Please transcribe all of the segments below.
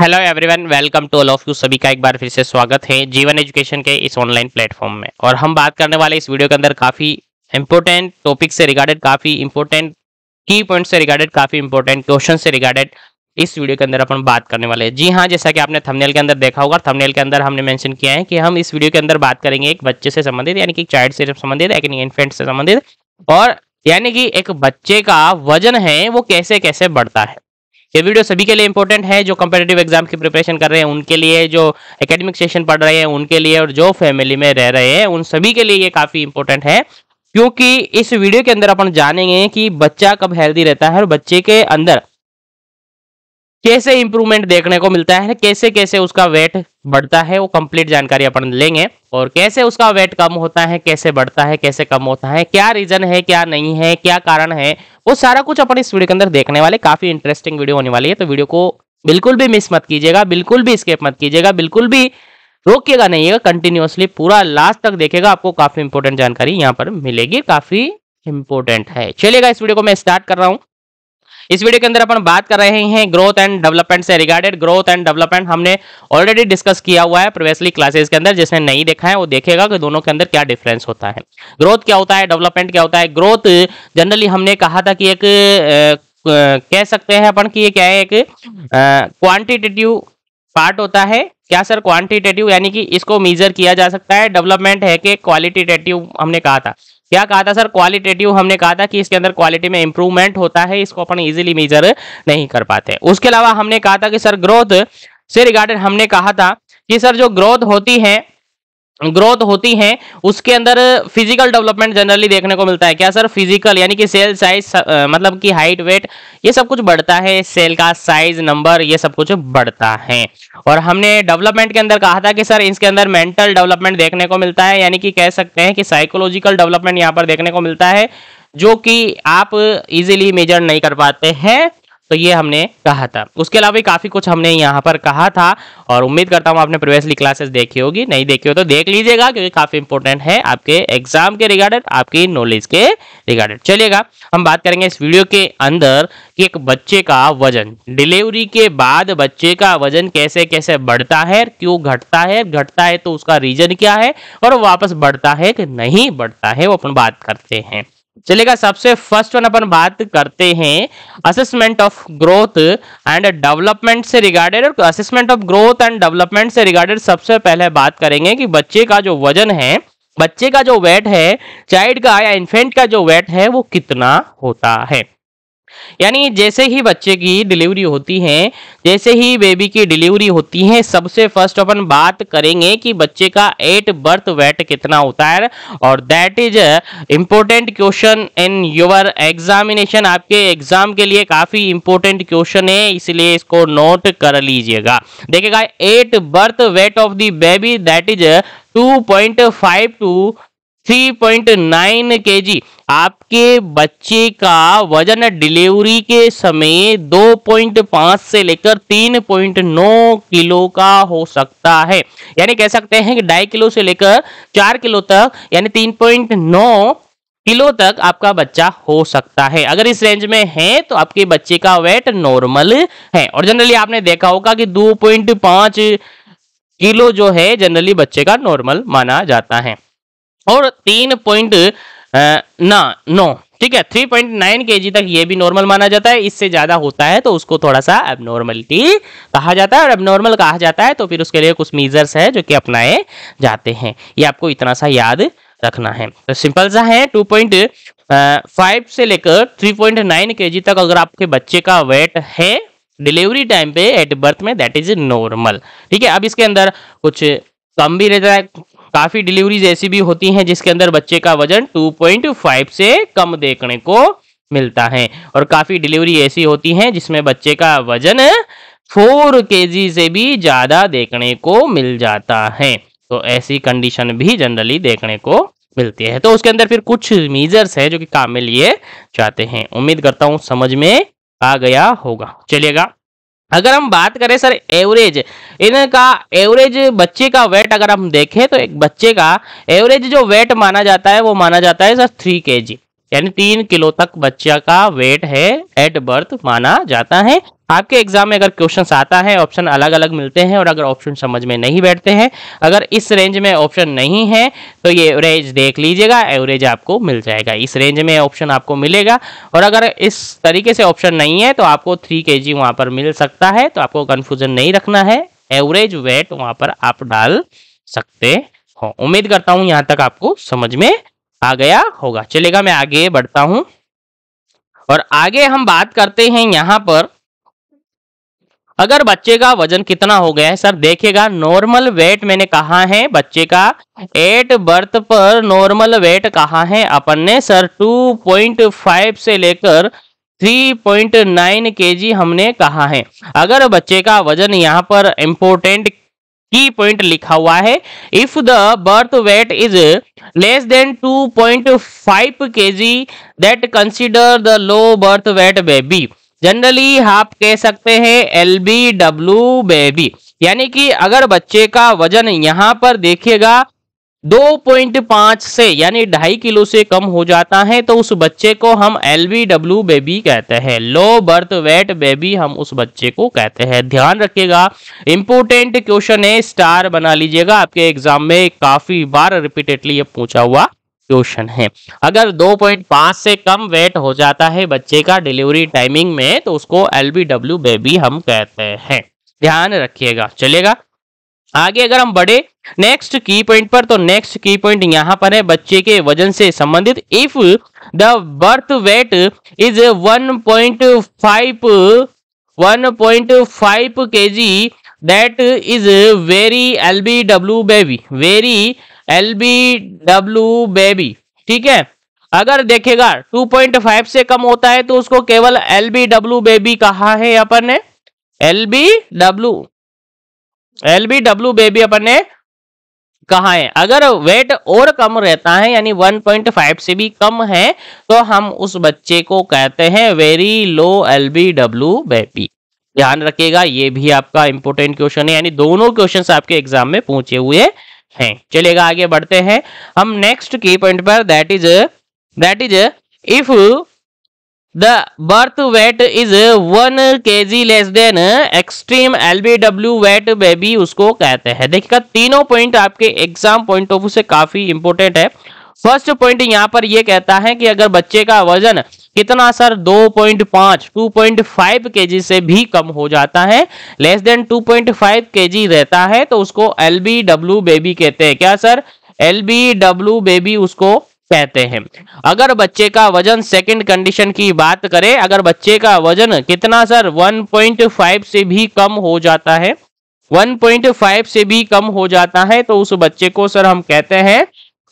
Hello everyone, welcome to all of you. सभी का एक बार फिर से स्वागत है जीवन एजुकेशन के इस ऑनलाइन प्लेटफॉर्म में। और हम बात करने वाले इस वीडियो के अंदर काफ़ी इंपॉर्टेंट टॉपिक से रिगार्डेड, काफ़ी इंपॉर्टेंट की पॉइंट से रिगार्डेड, काफ़ी इंपॉर्टेंट क्वेश्चन से रिगार्डेड इस वीडियो के अंदर अपन बात करने वाले हैं। जी हाँ, जैसा कि आपने थंबनेल के अंदर देखा होगा, थंबनेल के अंदर हमने मेंशन किया है कि हम इस वीडियो के अंदर बात करेंगे एक बच्चे से संबंधित, यानी कि चाइल्ड से संबंधित, एक इन्फेंट से संबंधित, और यानी कि एक बच्चे का वजन है वो कैसे कैसे बढ़ता है। ये वीडियो सभी के लिए इंपॉर्टेंट है, जो कॉम्पिटिटिव एग्जाम की प्रिपरेशन कर रहे हैं उनके लिए, जो एकेडमिक सेशन पढ़ रहे हैं उनके लिए, और जो फैमिली में रह रहे हैं उन सभी के लिए ये काफ़ी इंपॉर्टेंट है। क्योंकि इस वीडियो के अंदर अपन जानेंगे कि बच्चा कब हेल्दी रहता है और बच्चे के अंदर कैसे इंप्रूवमेंट देखने को मिलता है, कैसे कैसे उसका वेट बढ़ता है, वो कंप्लीट जानकारी अपन लेंगे। और कैसे उसका वेट कम होता है, कैसे बढ़ता है, कैसे कम होता है, क्या रीजन है, क्या नहीं है, क्या कारण है, वो सारा कुछ अपन इस वीडियो के अंदर देखने वाले। काफी इंटरेस्टिंग वीडियो होने वाली है, तो वीडियो को बिल्कुल भी मिस मत कीजिएगा, बिल्कुल भी स्किप मत कीजिएगा, बिल्कुल भी रोकिएगा नहीं, कंटिन्यूअसली पूरा लास्ट तक देखेगा, आपको काफी इंपॉर्टेंट जानकारी यहाँ पर मिलेगी, काफी इंपॉर्टेंट है। चलिएगा, इस वीडियो को मैं स्टार्ट कर रहा हूँ। इस वीडियो के अंदर अपन बात कर रहे हैं ग्रोथ एंड डेवलपमेंट से रिगार्डेड। ग्रोथ एंड डेवलपमेंट हमने ऑलरेडी डिस्कस किया हुआ है प्रीवियसली क्लासेस के अंदर, जिसने नहीं देखा है वो देखेगा कि दोनों के अंदर क्या डिफरेंस होता है, ग्रोथ क्या होता है, डेवलपमेंट क्या होता है। ग्रोथ जनरली हमने कहा था कि एक कह सकते हैं अपन कि ये क्या है, एक क्वांटिटेटिव पार्ट होता है। क्या सर? क्वांटिटेटिव, यानी कि इसको मेजर किया जा सकता है। डेवलपमेंट है कि क्वालिटेटिव, हमने कहा था, क्या कहा था सर? क्वालिटेटिव। हमने कहा था कि इसके अंदर क्वालिटी में इंप्रूवमेंट होता है, इसको अपन इजीली मेजर नहीं कर पाते। उसके अलावा हमने कहा था कि सर ग्रोथ से रिगार्डेड हमने कहा था कि सर जो ग्रोथ होती है उसके अंदर फिजिकल डेवलपमेंट जनरली देखने को मिलता है। क्या सर? फिजिकल, यानी कि सेल साइज, मतलब कि हाइट, वेट, ये सब कुछ बढ़ता है, सेल का साइज, नंबर, ये सब कुछ बढ़ता है। और हमने डेवलपमेंट के अंदर कहा था कि सर इसके अंदर मेंटल डेवलपमेंट देखने को मिलता है, यानी कि कह सकते हैं कि साइकोलॉजिकल डेवलपमेंट यहाँ पर देखने को मिलता है, जो कि आप इजिली मेजर नहीं कर पाते हैं। तो ये हमने कहा था। उसके अलावा काफ़ी कुछ हमने यहाँ पर कहा था, और उम्मीद करता हूँ आपने प्रीवियसली क्लासेस देखी होगी, नहीं देखी हो तो देख लीजिएगा, क्योंकि काफ़ी इंपॉर्टेंट है आपके एग्जाम के रिगार्डेड, आपकी नॉलेज के रिगार्डेड। चलिएगा, हम बात करेंगे इस वीडियो के अंदर कि एक बच्चे का वजन डिलीवरी के बाद बच्चे का वजन कैसे कैसे बढ़ता है, क्यों घटता है, घटता है तो उसका रीजन क्या है, और वापस बढ़ता है कि नहीं बढ़ता है, वो अपन बात करते हैं। चलेगा, सबसे फर्स्ट वन अपन बात करते हैं assessment of growth and development से रिगार्डेड। और assessment of growth and development से रिगार्डेड सबसे पहले बात करेंगे कि बच्चे का जो वजन है, बच्चे का जो वेट है, चाइल्ड का या इन्फेंट का जो वेट है वो कितना होता है। यानी जैसे ही बच्चे की डिलीवरी होती है, जैसे ही बेबी की डिलीवरी होती है, सबसे फर्स्ट अपन बात करेंगे कि बच्चे का एट बर्थ वेट कितना होता है। और that is important question in your examination, आपके एग्जाम के लिए काफी इंपॉर्टेंट क्वेश्चन है, इसलिए इसको नोट कर लीजिएगा। देखिएगा, at birth weight of the baby, that is 2.5 to 3.9 kg। आपके बच्चे का वजन डिलीवरी के समय 2.5 से लेकर 3.9 किलो का हो सकता है, यानी कह सकते हैं कि 2.5 किलो से लेकर 4 किलो तक, यानी 3.9 किलो तक आपका बच्चा हो सकता है। अगर इस रेंज में है तो आपके बच्चे का वेट नॉर्मल है। और जनरली आपने देखा होगा कि 2.5 किलो जो है जनरली बच्चे का नॉर्मल माना जाता है, और 3.9 kg तक ये भी नॉर्मल माना जाता है। इससे ज़्यादा होता है तो उसको थोड़ा सा एबनॉर्मलिटी कहा जाता है, और एबनॉर्मल कहा जाता है तो फिर उसके लिए कुछ मेजर्स है जो कि अपनाए जाते हैं। ये आपको इतना सा याद रखना है। तो सिंपल सा है, 2.5 से लेकर 3.9 kg तक अगर आपके बच्चे का वेट है डिलीवरी टाइम पे एट बर्थ में, दैट इज नॉर्मल। ठीक है, अब इसके अंदर कुछ कम भी रहता है, काफ़ी डिलीवरीज ऐसी भी होती हैं जिसके अंदर बच्चे का वजन 2.5 से कम देखने को मिलता है, और काफ़ी डिलीवरी ऐसी होती हैं जिसमें बच्चे का वजन 4 केजी से भी ज़्यादा देखने को मिल जाता है। तो ऐसी कंडीशन भी जनरली देखने को मिलती है। तो उसके अंदर फिर कुछ मेजर्स है जो कि काम में लिए जाते हैं। उम्मीद करता हूँ समझ में आ गया होगा। चलिएगा, अगर हम बात करें सर एवरेज, इनका एवरेज बच्चे का वेट अगर हम देखें तो एक बच्चे का एवरेज जो वेट माना जाता है वो माना जाता है सर 3 kg, यानी 3 किलो तक बच्चा का वेट है एट बर्थ माना जाता है। आपके एग्जाम में अगर क्वेश्चन आता है, ऑप्शन अलग अलग मिलते हैं और अगर ऑप्शन समझ में नहीं बैठते हैं, अगर इस रेंज में ऑप्शन नहीं है तो ये एवरेज देख लीजिएगा, एवरेज आपको मिल जाएगा, इस रेंज में ऑप्शन आपको मिलेगा। और अगर इस तरीके से ऑप्शन नहीं है तो आपको 3 kg वहाँ पर मिल सकता है, तो आपको कन्फ्यूजन नहीं रखना है, एवरेज वेट वहाँ पर आप डाल सकते हो। उम्मीद करता हूँ यहाँ तक आपको समझ में आ गया होगा। चलेगा, मैं आगे बढ़ता हूँ और आगे हम बात करते हैं यहाँ पर अगर बच्चे का वजन कितना हो गया है। सर देखिएगा, नॉर्मल वेट मैंने कहा है बच्चे का एट बर्थ पर, नॉर्मल वेट कहा है अपन ने सर 2.5 से लेकर 3.9 kg हमने कहा है। अगर बच्चे का वजन यहाँ पर इम्पोर्टेंट की पॉइंट लिखा हुआ है, if the birth weight is less than 2.5 kg that consider the low birth weight baby. Generally आप कह सकते हैं LBW बेबी, यानी कि अगर बच्चे का वजन यहाँ पर देखिएगा 2.5 से यानी 2.5 किलो से कम हो जाता है तो उस बच्चे को हम LBW बेबी कहते हैं, लो बर्थ वेट बेबी हम उस बच्चे को कहते हैं। ध्यान रखिएगा, इंपोर्टेंट क्वेश्चन है, स्टार बना लीजिएगा, आपके एग्जाम में काफी बार रिपीटेडली ये पूछा हुआ क्वेश्चन है। अगर 2.5 से कम वेट हो जाता है बच्चे का डिलीवरी टाइमिंग में तो उसको LBW बेबी हम कहते हैं, ध्यान रखिएगा। चलेगा, आगे अगर हम बढ़े नेक्स्ट की पॉइंट पर, तो नेक्स्ट की पॉइंट यहाँ पर है बच्चे के वजन से संबंधित, if the birth weight is 1.5 kg that is very LBW baby, very LBW baby. ठीक है, अगर देखेगा 2.5 से कम होता है तो उसको केवल LBW बेबी कहा है अपन ने, LBW बेबी अपन ने कहा है। अगर वेट और कम रहता है यानी 1.5 से भी कम है तो हम उस बच्चे को कहते हैं वेरी लो LBW बेबी। ध्यान रखिएगा, ये भी आपका इंपोर्टेंट क्वेश्चन है, यानी दोनों क्वेश्चन आपके एग्जाम में पूछे हुए हैं। चलेगा, आगे बढ़ते हैं हम नेक्स्ट की पॉइंट पर, that is if the birth weight is 1 kg less than extreme LBW weight baby उसको कहते हैं। देखिएगा, तीनों पॉइंट आपके एग्जाम पॉइंट ऑफ व्यू से काफी इंपोर्टेंट है। फर्स्ट पॉइंट यहाँ पर यह कहता है कि अगर बच्चे का वजन कितना सर 2.5 kg से भी कम हो जाता है, लेस देन 2.5 kg रहता है तो उसको LBW बेबी कहते हैं। क्या सर? LBW बेबी उसको कहते हैं। अगर बच्चे का वजन, सेकंड कंडीशन की बात करें, अगर बच्चे का वजन कितना सर 1.5 से भी कम हो जाता है, 1.5 से भी कम हो जाता है तो उस बच्चे को सर हम कहते हैं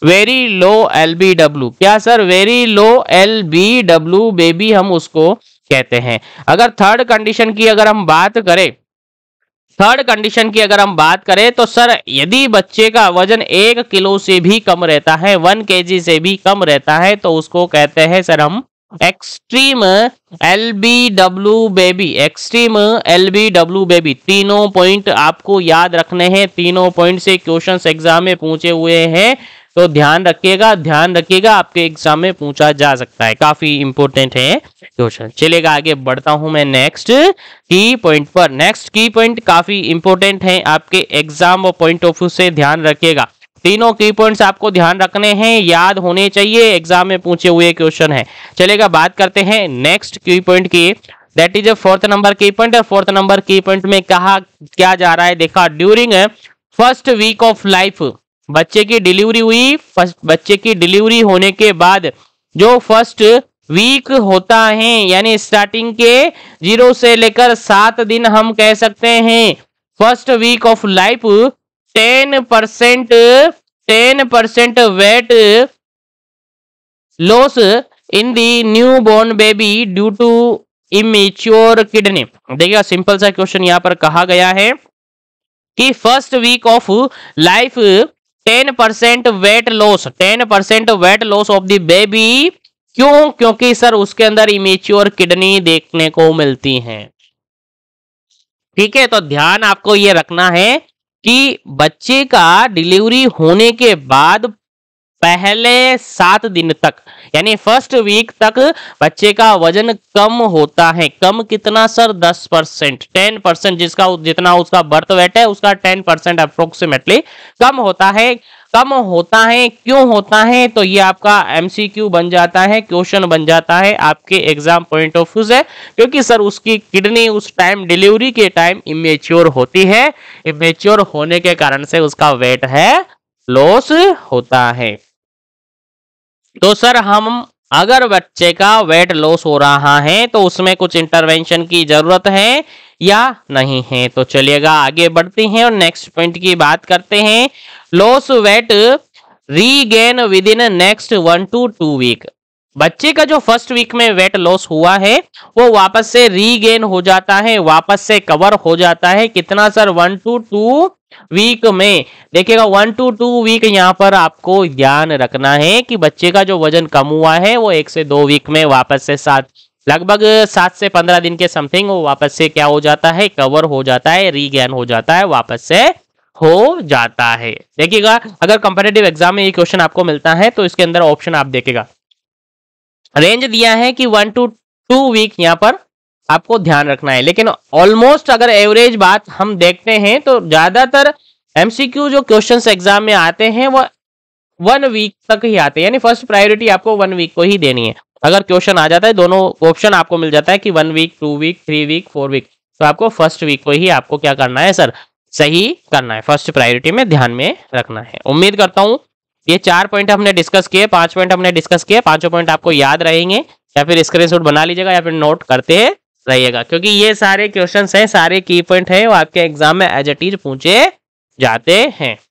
वेरी लो LBW। क्या sir? Very low LBW baby हम उसको कहते हैं। अगर थर्ड कंडीशन की अगर हम बात करें, तो सर यदि बच्चे का वजन 1 किलो से भी कम रहता है, 1 kg से भी कम रहता है तो उसको कहते हैं सर हम extreme LBW baby, extreme LBW baby. तीनों पॉइंट आपको याद रखने हैं, तीनों पॉइंट से क्वेश्चंस एग्जाम में पूछे हुए हैं तो ध्यान रखिएगा आपके एग्जाम में पूछा जा सकता है, काफी इंपोर्टेंट है क्वेश्चन। चलेगा, आगे बढ़ता हूं मैं नेक्स्ट की पॉइंट पर। नेक्स्ट की पॉइंट काफी इंपोर्टेंट है आपके एग्जाम पॉइंट ऑफ व्यू से, ध्यान रखिएगा। तीनों की पॉइंट्स आपको ध्यान रखने हैं, याद होने चाहिए, एग्जाम में पूछे हुए क्वेश्चन है। चलेगा, बात करते हैं नेक्स्ट की पॉइंट की, that is a fourth number key point. और फोर्थ नंबर की पॉइंट में कहा क्या जा रहा है, देखा during first week of life बच्चे की डिलीवरी हुई, बच्चे की डिलीवरी होने के बाद जो फर्स्ट वीक होता है यानी स्टार्टिंग के 0 से लेकर 7 दिन हम कह सकते हैं, first week of life 10% weight loss in the newborn baby due to immature kidney. देखिएगा, सिंपल सा क्वेश्चन यहाँ पर कहा गया है कि first week of life 10% weight loss, 10% weight loss of the baby. क्यों? क्योंकि सर उसके अंदर इमेच्योर किडनी देखने को मिलती है। ठीक है, तो ध्यान आपको ये रखना है कि बच्चे का डिलीवरी होने के बाद पहले 7 दिन तक यानी फर्स्ट वीक तक बच्चे का वजन कम होता है। कम कितना सर? 10%, 10% जितना उसका बर्थ वेट है उसका 10% अप्रोक्सीमेटली कम होता है। कम होता है क्यों होता है? तो ये आपका एमसीक्यू बन जाता है, क्वेश्चन बन जाता है आपके एग्जाम पॉइंट ऑफ व्यू से, क्योंकि सर उसकी किडनी उस टाइम डिलीवरी के टाइम इमेच्योर होती है, इमेच्योर होने के कारण से उसका वेट है लॉस होता है। तो सर हम अगर बच्चे का वेट लॉस हो रहा है तो उसमें कुछ इंटरवेंशन की जरूरत है या नहीं है? तो चलिएगा आगे बढ़ते हैं और नेक्स्ट पॉइंट की बात करते हैं। Loss weight regain within next 1 to 2 week. बच्चे का जो फर्स्ट वीक में वेट लॉस हुआ है वो वापस से रीगेन हो जाता है, वापस से कवर हो जाता है। कितना सर? 1 to 2 वीक में। देखिएगा 1 to 2 वीक यहाँ पर आपको ध्यान रखना है कि बच्चे का जो वजन कम हुआ है वो 1 से 2 वीक में वापस से लगभग 7 से 15 दिन के समथिंग वो वापस से क्या हो जाता है? कवर हो जाता है, रीगेन हो जाता है, वापस से हो जाता है। देखिएगा अगर कंपेटिटिव एग्जाम में ये क्वेश्चन आपको मिलता है तो इसके अंदर ऑप्शन आप देखेगा रेंज दिया है कि 1 to 2 वीक यहाँ पर आपको ध्यान रखना है। लेकिन ऑलमोस्ट अगर एवरेज बात हम देखते हैं तो ज्यादातर एमसीक्यू जो क्वेश्चंस एग्जाम में आते हैं वो 1 वीक तक ही आते हैं, यानी फर्स्ट प्रायोरिटी आपको 1 वीक को ही देनी है। अगर क्वेश्चन आ जाता है, दोनों ऑप्शन आपको मिल जाता है कि 1 वीक 2 वीक 3 वीक 4 वीक, तो आपको फर्स्ट वीक को ही आपको क्या करना है सर? सही करना है, फर्स्ट प्रायोरिटी में ध्यान में रखना है। उम्मीद करता हूँ ये 4 पॉइंट हमने डिस्कस किए, 5 पॉइंट हमने डिस्कस किए, पांचों पॉइंट आपको याद रहेंगे या फिर स्क्रीनशॉट बना लीजिएगा या फिर नोट करते हैं रहिएगा, क्योंकि ये सारे क्वेश्चंस हैं, सारे की पॉइंट हैं वो आपके एग्जाम में एज अ टीज पूछे जाते हैं।